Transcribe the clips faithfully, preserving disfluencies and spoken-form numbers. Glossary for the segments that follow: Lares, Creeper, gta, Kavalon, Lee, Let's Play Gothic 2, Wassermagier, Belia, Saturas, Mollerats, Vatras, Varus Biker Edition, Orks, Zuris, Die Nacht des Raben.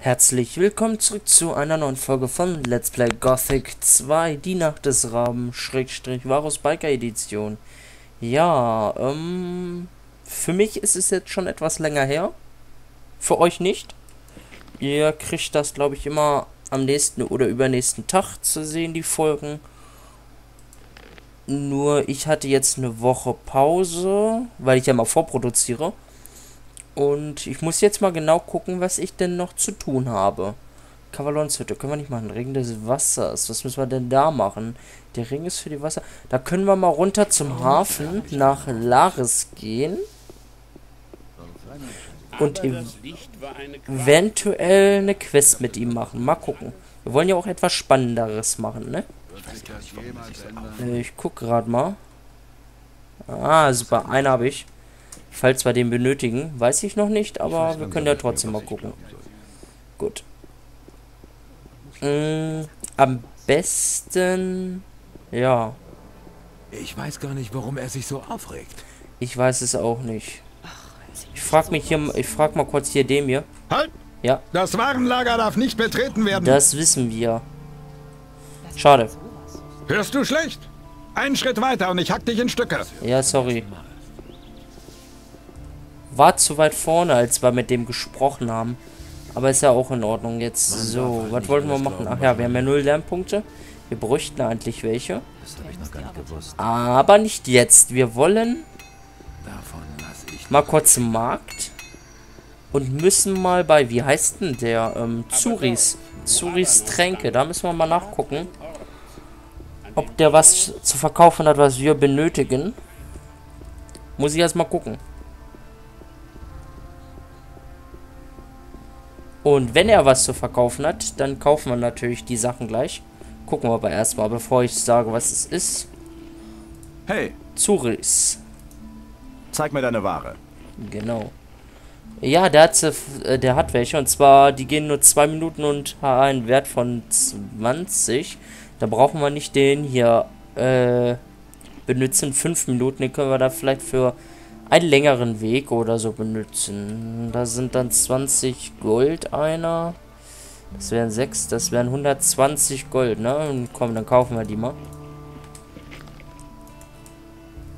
Herzlich willkommen zurück zu einer neuen Folge von Let's Play Gothic zwei, Die Nacht des Raben, Schrägstrich, Varus Biker Edition. Ja, ähm, für mich ist es jetzt schon etwas länger her, für euch nicht. Ihr kriegt das, glaube ich, immer am nächsten oder übernächsten Tag zu sehen, die Folgen. Nur, ich hatte jetzt eine Woche Pause, weil ich ja mal vorproduziere. Und ich muss jetzt mal genau gucken, was ich denn noch zu tun habe. Kavalonshütte können wir nicht machen. Ring des Wassers. Was müssen wir denn da machen? Der Ring ist für die Wasser. Da können wir mal runter zum Hafen nach Lares gehen. Und eventuell eine Quest mit ihm machen. Mal gucken. Wir wollen ja auch etwas Spannenderes machen, ne? Ich guck gerade mal. Ah, super. Einen habe ich. Falls wir den benötigen, weiß ich noch nicht, aber wir können ja trotzdem mal gucken. Gut. Mm, am besten... Ja. Ich weiß gar nicht, warum er sich so aufregt. Ich weiß es auch nicht. Ich frag mich hier... Ich frag mal kurz hier dem hier. Halt! Ja. Das Warenlager darf nicht betreten werden. Das wissen wir. Schade. Hörst du schlecht? Einen Schritt weiter und ich hack dich in Stücke. Ja, sorry. War zu weit vorne, als wir mit dem gesprochen haben. Aber ist ja auch in Ordnung jetzt. So, was wollten wir machen? Ach ja, wir haben ja null Lernpunkte. Wir bräuchten eigentlich welche. Das habe ich noch gar nicht gewusst. Aber nicht jetzt. Wir wollen mal kurz zum Markt. Und müssen mal bei, wie heißt denn der? Ähm, Zuris. Zuris Tränke. Da müssen wir mal nachgucken, ob der was zu verkaufen hat, was wir benötigen. Muss ich erst mal gucken. Und wenn er was zu verkaufen hat, dann kaufen wir natürlich die Sachen gleich. Gucken wir aber erstmal, bevor ich sage, was es ist. Hey. Zuris. Zeig mir deine Ware. Genau. Ja, der hat, äh, der hat welche. Und zwar, die gehen nur zwei Minuten und haben einen Wert von zwanzig. Da brauchen wir nicht den hier äh, benutzen. fünf Minuten, den können wir da vielleicht für einen längeren Weg oder so benutzen. Da sind dann zwanzig Gold einer. Das wären sechs, das wären hundertzwanzig Gold, ne? Und komm, dann kaufen wir die mal.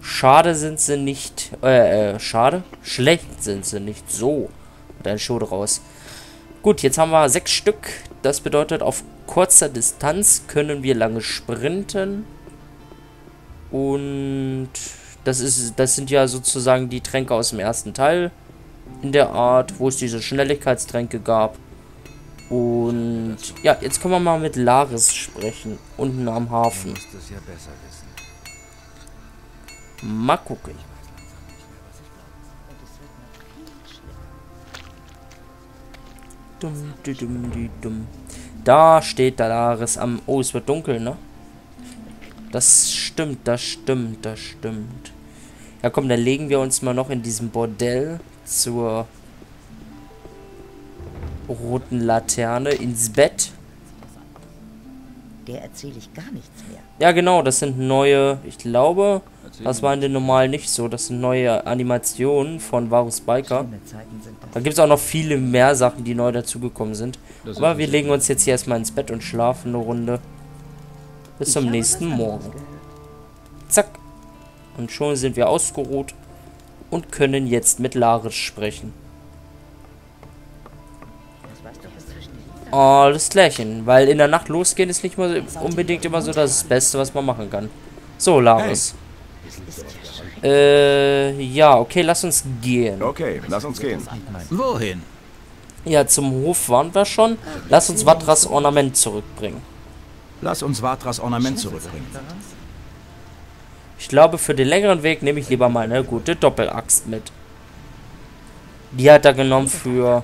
Schade sind sie nicht. Äh, äh, schade? Schlecht sind sie nicht. So. Mit einem Schuh draus. Gut, jetzt haben wir sechs Stück. Das bedeutet, auf kurzer Distanz können wir lange sprinten. Und... Das, ist, das sind ja sozusagen die Tränke aus dem ersten Teil. In der Art, wo es diese Schnelligkeitstränke gab. Und ja, jetzt können wir mal mit Lares sprechen. Unten am Hafen. Mal gucken. Da steht der Lares am... Oh, es wird dunkel, ne? Das stimmt, das stimmt, das stimmt. Ja komm, dann legen wir uns mal noch in diesem Bordell zur roten Laterne ins Bett. Der erzähle ich gar nichts mehr. Ja genau, das sind neue, ich glaube, das war in den normalen nicht so, das sind neue Animationen von Varus Biker. Da gibt es auch noch viele mehr Sachen, die neu dazugekommen sind. Aber wir legen uns jetzt hier erstmal ins Bett und schlafen eine Runde. Bis zum nächsten Morgen. Zack. Und schon sind wir ausgeruht und können jetzt mit Lares sprechen. Alles klärchen, weil in der Nacht losgehen ist nicht mal unbedingt immer so das Beste, was man machen kann. So, Lares. Hey. Äh, ja, okay, lass uns gehen. Okay, lass uns gehen. Wohin? Ja, zum Hof waren wir schon. Lass uns Vatras Ornament zurückbringen. Lass uns Vatras Ornament zurückbringen. Ich glaube, für den längeren Weg nehme ich lieber meine gute Doppelaxt mit. Die hat er genommen für...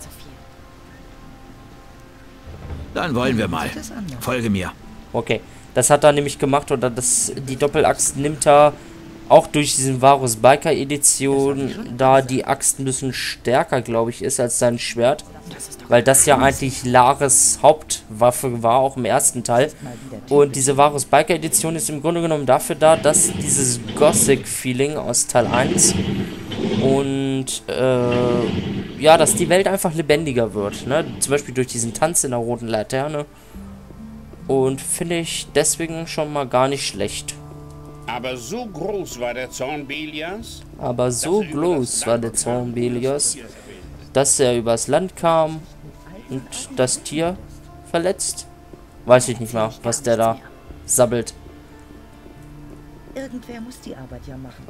Dann wollen wir mal. Folge mir. Okay, das hat er nämlich gemacht. Oder das, die Doppelaxt nimmt er auch durch diesen Varus Biker Edition, da die Axt ein bisschen stärker, glaube ich, ist als sein Schwert. Weil das ja eigentlich Lares Hauptwaffe war, auch im ersten Teil. Und diese Varus Biker Edition ist im Grunde genommen dafür da, dass dieses Gothic-Feeling aus Teil eins und äh, ja, dass die Welt einfach lebendiger wird, ne? Zum Beispiel durch diesen Tanz in der roten Laterne. Und finde ich deswegen schon mal gar nicht schlecht. Aber so groß war der Zorn Belias. Aber so groß war der Zorn Belias, dass er übers Land kam und das Tier verletzt. Weiß ich nicht mal, was der da sabbelt. Irgendwer muss die Arbeit ja machen.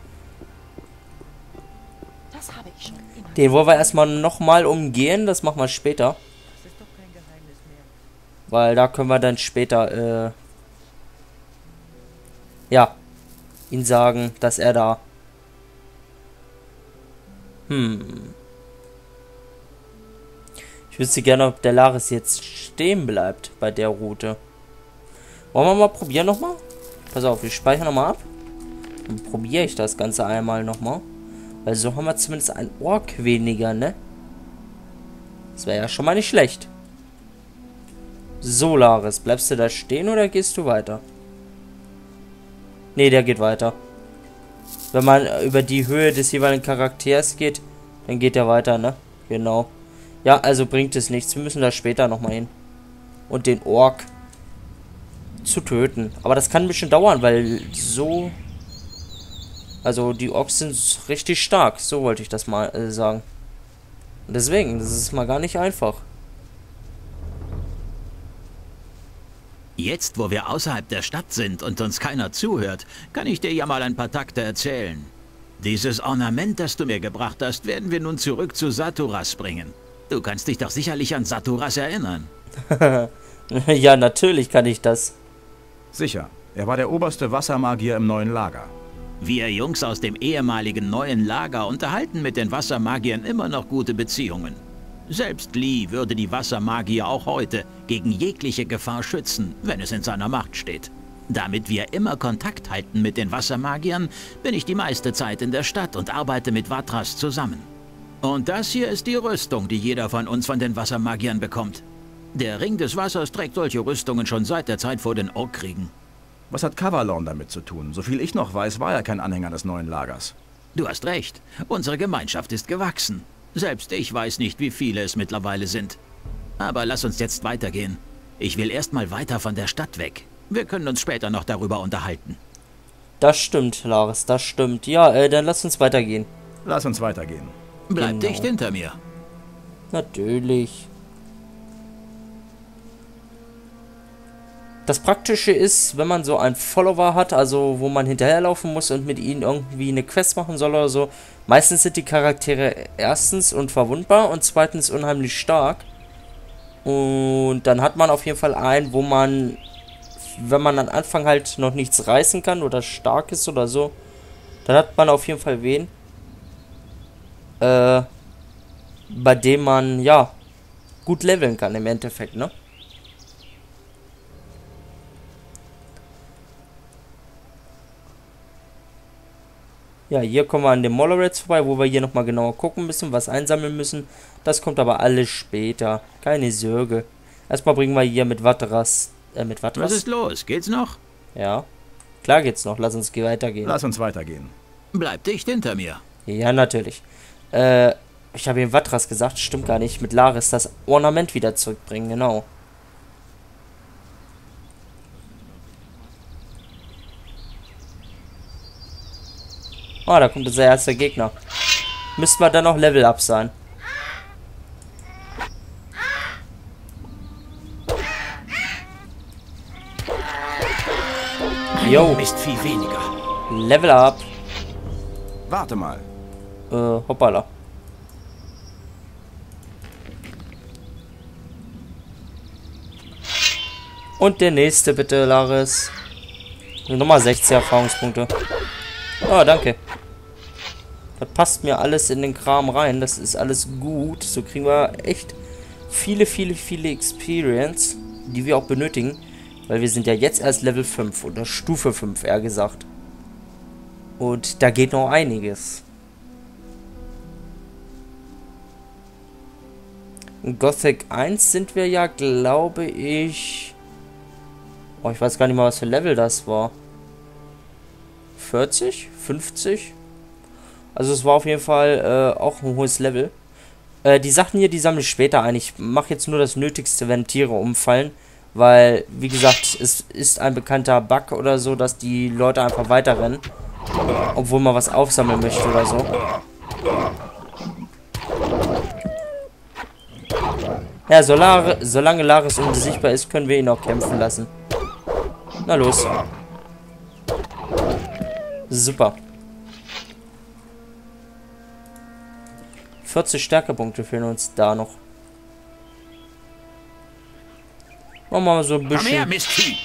Das habe ich schon immer. Den wollen wir erstmal nochmal umgehen, das machen wir später. Das ist doch kein Geheimnis mehr. Weil da können wir dann später, äh, ja, ihn sagen, dass er da... Hm. Ich wüsste gerne, ob der Lares jetzt stehen bleibt bei der Route. Wollen wir mal probieren nochmal? Pass auf, wir speichern nochmal ab. Dann probiere ich das Ganze einmal nochmal. Weil so haben wir zumindest einen Ork weniger, ne? Das wäre ja schon mal nicht schlecht. So, Lares, bleibst du da stehen oder gehst du weiter? Ne, der geht weiter. Wenn man über die Höhe des jeweiligen Charakters geht, dann geht er weiter, ne? Genau. Ja, also bringt es nichts. Wir müssen da später nochmal hin. Und den Ork zu töten. Aber das kann ein bisschen dauern, weil so... Also die Orks sind richtig stark, so wollte ich das mal äh, sagen. Und deswegen, das ist mal gar nicht einfach. Jetzt, wo wir außerhalb der Stadt sind und uns keiner zuhört, kann ich dir ja mal ein paar Takte erzählen. Dieses Ornament, das du mir gebracht hast, werden wir nun zurück zu Saturas bringen. Du kannst dich doch sicherlich an Saturas erinnern. Ja, natürlich kann ich das. Sicher, er war der oberste Wassermagier im neuen Lager. Wir Jungs aus dem ehemaligen neuen Lager unterhalten mit den Wassermagiern immer noch gute Beziehungen. Selbst Lee würde die Wassermagier auch heute gegen jegliche Gefahr schützen, wenn es in seiner Macht steht. Damit wir immer Kontakt halten mit den Wassermagiern, bin ich die meiste Zeit in der Stadt und arbeite mit Vatras zusammen. Und das hier ist die Rüstung, die jeder von uns von den Wassermagiern bekommt. Der Ring des Wassers trägt solche Rüstungen schon seit der Zeit vor den Orkkriegen. Was hat Kavalon damit zu tun? Soviel ich noch weiß, war er kein Anhänger des neuen Lagers. Du hast recht. Unsere Gemeinschaft ist gewachsen. Selbst ich weiß nicht, wie viele es mittlerweile sind. Aber lass uns jetzt weitergehen. Ich will erstmal weiter von der Stadt weg. Wir können uns später noch darüber unterhalten. Das stimmt, Lares, das stimmt. Ja, äh, dann lass uns weitergehen. Lass uns weitergehen. Bleib dicht hinter mir. Natürlich. Das Praktische ist, wenn man so einen Follower hat, also wo man hinterherlaufen muss und mit ihnen irgendwie eine Quest machen soll oder so, meistens sind die Charaktere erstens unverwundbar und zweitens unheimlich stark. Und dann hat man auf jeden Fall einen, wo man, wenn man am Anfang halt noch nichts reißen kann oder stark ist oder so, dann hat man auf jeden Fall wen, äh, bei dem man, ja, gut leveln kann im Endeffekt, ne? Ja, hier kommen wir an den Mollerats vorbei, wo wir hier nochmal genauer gucken müssen, was einsammeln müssen. Das kommt aber alles später. Keine Sorge. Erstmal bringen wir hier mit Vatras... Äh, mit Vatras. Was ist los? Geht's noch? Ja. Klar geht's noch. Lass uns weitergehen. Lass uns weitergehen. Bleib dicht hinter mir. Ja, natürlich. Äh, ich habe ihm Vatras gesagt. Stimmt gar nicht. Mit Lares das Ornament wieder zurückbringen. Genau. Ah, oh, da kommt unser erster Gegner. Müssten wir dann noch Level Up sein. Jo. Ist viel weniger. Level Up. Warte mal. Äh, hoppala. Und der nächste bitte, Lares. Nochmal sechzig Erfahrungspunkte. Oh, danke. Das passt mir alles in den Kram rein. Das ist alles gut. So kriegen wir echt viele, viele, viele Experience, die wir auch benötigen. Weil wir sind ja jetzt erst Level fünf oder Stufe fünf, eher gesagt. Und da geht noch einiges. In Gothic eins sind wir ja, glaube ich... Oh, ich weiß gar nicht mal, was für ein Level das war. vierzig? fünfzig? Also es war auf jeden Fall äh, auch ein hohes Level. Äh, die Sachen hier, die sammle ich später ein. Ich mache jetzt nur das Nötigste, wenn Tiere umfallen. Weil, wie gesagt, es ist ein bekannter Bug oder so, dass die Leute einfach weiterrennen. Obwohl man was aufsammeln möchte oder so. Ja, solange, solange Lares unsichtbar ist, können wir ihn auch kämpfen lassen. Na los. Super. vierzig Stärkepunkte fehlen uns da noch. Machen wir mal so ein bisschen.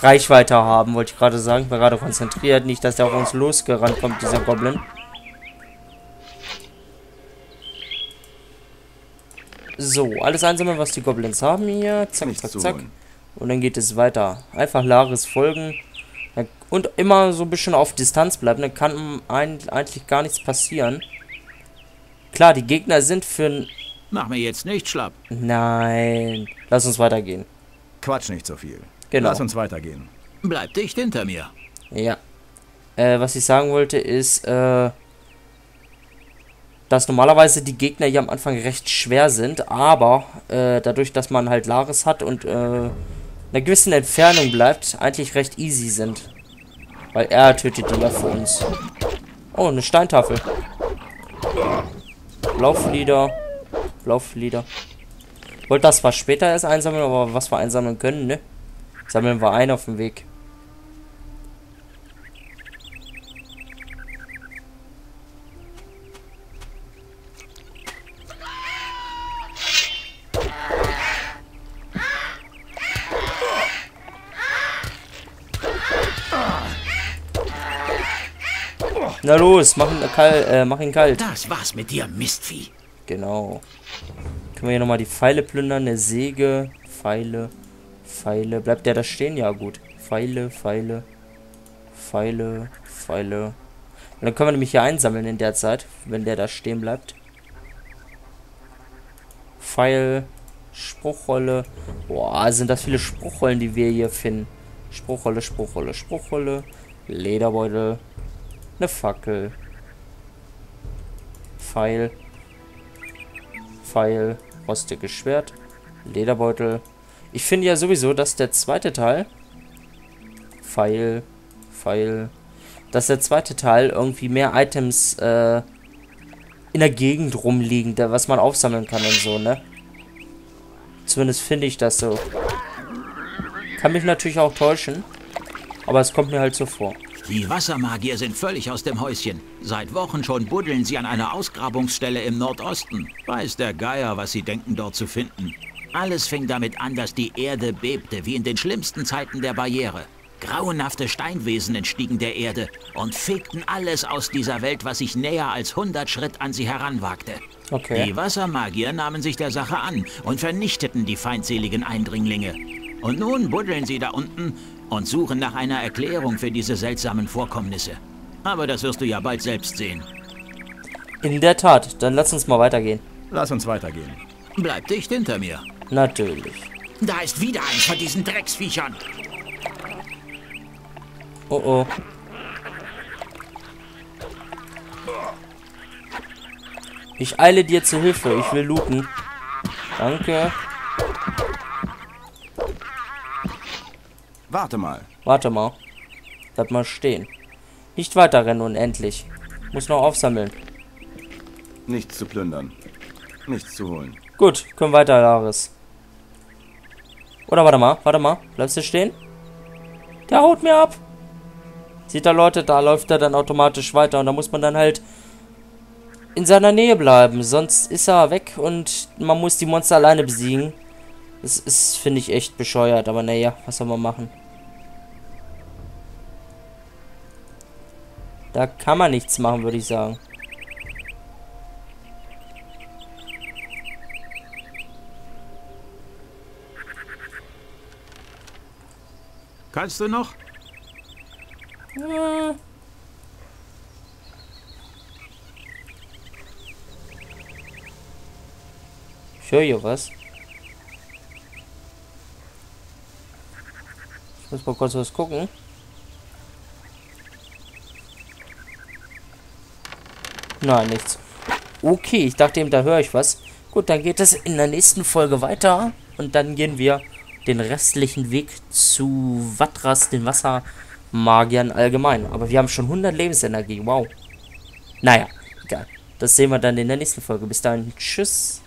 Reichweite haben, wollte ich gerade sagen. Ich war gerade konzentriert. Nicht, dass der auf uns losgerannt kommt, dieser Goblin. So, alles einsammeln, was die Goblins haben hier. Zack, zack, zack. Und dann geht es weiter. Einfach Lares folgen. Und immer so ein bisschen auf Distanz bleiben. Dann kann eigentlich gar nichts passieren. Klar, die Gegner sind für ein... Mach mir jetzt nicht schlapp. Nein. Lass uns weitergehen. Quatsch nicht so viel. Genau. Lass uns weitergehen. Bleib dicht hinter mir. Ja. Äh, was ich sagen wollte ist, äh, dass normalerweise die Gegner hier am Anfang recht schwer sind, aber äh, dadurch, dass man halt Lares hat und äh, einer gewissen Entfernung bleibt, eigentlich recht easy sind. Weil er tötet die ja für uns. Oh, eine Steintafel. Lauflieder. Lauflieder. Wollte das was später erst einsammeln, aber was wir einsammeln können, ne? Sammeln wir ein auf dem Weg. Na los, mach ihn kalt. Äh, mach ihn kalt. Das war's mit dir, Mistvieh. Genau. Können wir hier nochmal die Pfeile plündern? Eine Säge, Pfeile, Pfeile. Bleibt der da stehen? Ja, gut. Pfeile, Pfeile, Pfeile, Pfeile. Und dann können wir nämlich hier einsammeln in der Zeit, wenn der da stehen bleibt. Pfeil, Spruchrolle. Boah, sind das viele Spruchrollen, die wir hier finden. Spruchrolle, Spruchrolle, Spruchrolle. Lederbeutel. Eine Fackel. Pfeil. Pfeil, rostiges Schwert, Lederbeutel. Ich finde ja sowieso, dass der zweite Teil, Pfeil, Pfeil, dass der zweite Teil irgendwie mehr Items äh, in der Gegend rumliegen, da, was man aufsammeln kann und so, ne? Zumindest finde ich das so. Kann mich natürlich auch täuschen, aber es kommt mir halt so vor. Die Wassermagier sind völlig aus dem Häuschen. Seit Wochen schon buddeln sie an einer Ausgrabungsstelle im Nordosten. Weiß der Geier, was sie denken, dort zu finden. Alles fing damit an, dass die Erde bebte, wie in den schlimmsten Zeiten der Barriere. Grauenhafte Steinwesen entstiegen der Erde und fegten alles aus dieser Welt, was sich näher als hundert Schritt an sie heranwagte. Okay. Die Wassermagier nahmen sich der Sache an und vernichteten die feindseligen Eindringlinge. Und nun buddeln sie da unten und suchen nach einer Erklärung für diese seltsamen Vorkommnisse. Aber das wirst du ja bald selbst sehen. In der Tat, dann lass uns mal weitergehen. Lass uns weitergehen. Bleib dicht hinter mir. Natürlich. Da ist wieder eins von diesen Drecksviechern. Oh oh. Ich eile dir zu Hilfe, ich will looten. Danke. Warte mal. Warte mal. Bleib mal stehen. Nicht weiterrennen unendlich. Muss noch aufsammeln. Nichts zu plündern. Nichts zu holen. Gut, können weiter, Lares. Oder warte mal, warte mal. Bleibst du stehen? Der haut mir ab. Sieht er Leute, da läuft er dann automatisch weiter. Und da muss man dann halt in seiner Nähe bleiben. Sonst ist er weg und man muss die Monster alleine besiegen. Das ist, finde ich, echt bescheuert, aber naja, was soll man machen? Da kann man nichts machen, würde ich sagen. Kannst du noch? Ja. Ich höre hier was. Ich muss mal kurz was gucken. Nein, nichts. Okay, ich dachte eben, da höre ich was. Gut, dann geht es in der nächsten Folge weiter. Und dann gehen wir den restlichen Weg zu Vatras, den Wassermagiern allgemein. Aber wir haben schon hundert Lebensenergie. Wow. Naja, egal. Das sehen wir dann in der nächsten Folge. Bis dahin. Tschüss.